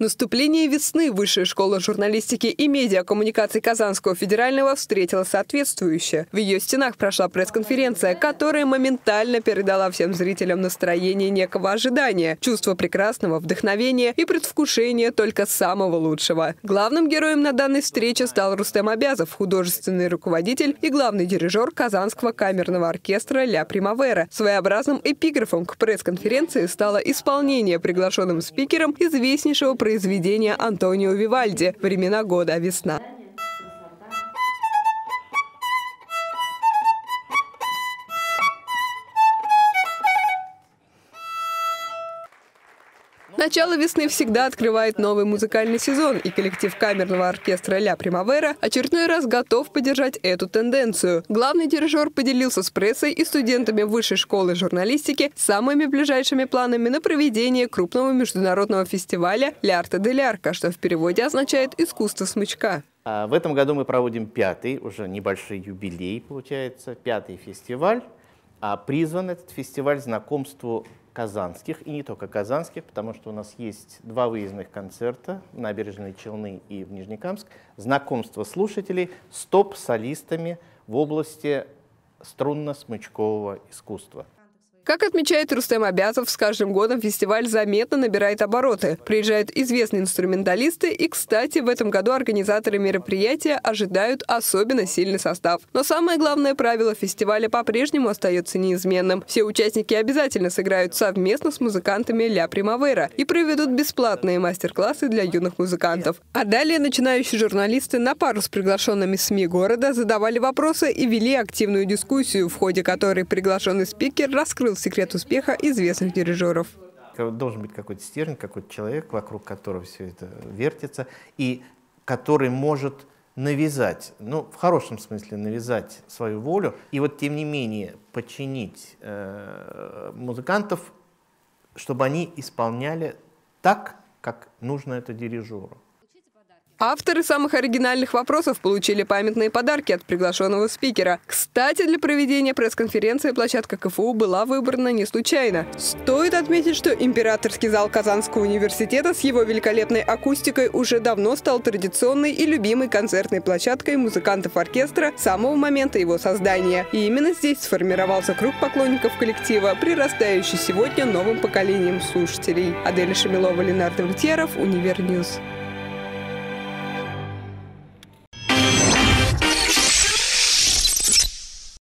Наступление весны Высшая школа журналистики и медиакоммуникаций Казанского федерального встретила соответствующе. В ее стенах прошла пресс-конференция, которая моментально передала всем зрителям настроение некого ожидания, чувство прекрасного, вдохновения и предвкушение только самого лучшего. Главным героем на данной встрече стал Рустем Абязов, художественный руководитель и главный дирижер Казанского камерного оркестра «Ля Примавера». Своеобразным эпиграфом к пресс-конференции стало исполнение приглашенным спикером известнейшего произведение Антонио Вивальди «Времена года. Весна». Начало весны всегда открывает новый музыкальный сезон, и коллектив камерного оркестра «Ля Примавера» очередной раз готов поддержать эту тенденцию. Главный дирижер поделился с прессой и студентами Высшей школы журналистики самыми ближайшими планами на проведение крупного международного фестиваля «Ля Арте де лярка», что в переводе означает «искусство смычка». В этом году мы проводим пятый, уже небольшой юбилей получается, пятый фестиваль. Призван этот фестиваль знакомству казанских, и не только казанских, потому что у нас есть два выездных концерта в Набережные Челны и в Нижнекамск. Знакомство слушателей с топ-солистами в области струнно-смычкового искусства. Как отмечает Рустем Абязов, с каждым годом фестиваль заметно набирает обороты. Приезжают известные инструменталисты и, кстати, в этом году организаторы мероприятия ожидают особенно сильный состав. Но самое главное правило фестиваля по-прежнему остается неизменным. Все участники обязательно сыграют совместно с музыкантами «Ля Примавера» и проведут бесплатные мастер-классы для юных музыкантов. А далее начинающие журналисты на пару с приглашенными СМИ города задавали вопросы и вели активную дискуссию, в ходе которой приглашенный спикер раскрыл секрет успеха известных дирижеров. Должен быть какой-то стержень, какой-то человек, вокруг которого все это вертится, и который может навязать, ну, в хорошем смысле навязать свою волю, и вот тем не менее подчинить музыкантов, чтобы они исполняли так, как нужно это дирижеру. Авторы самых оригинальных вопросов получили памятные подарки от приглашенного спикера. Кстати, для проведения пресс-конференции площадка КФУ была выбрана не случайно. Стоит отметить, что императорский зал Казанского университета с его великолепной акустикой уже давно стал традиционной и любимой концертной площадкой музыкантов оркестра с самого момента его создания. И именно здесь сформировался круг поклонников коллектива, прирастающий сегодня новым поколением слушателей. Аделя Шамилова, Ленар Довольтьеров, Универньюз.